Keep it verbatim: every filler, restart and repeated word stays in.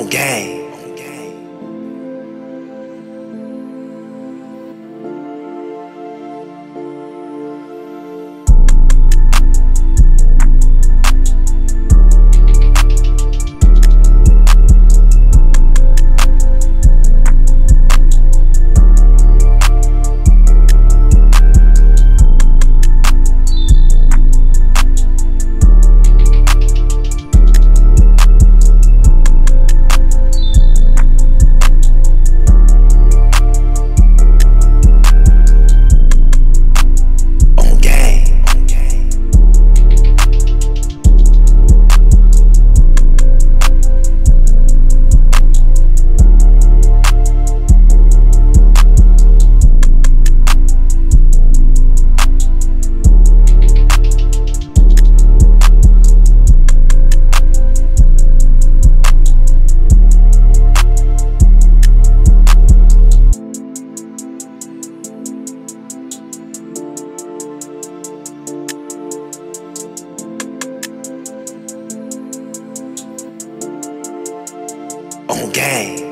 on gagne. On gagne.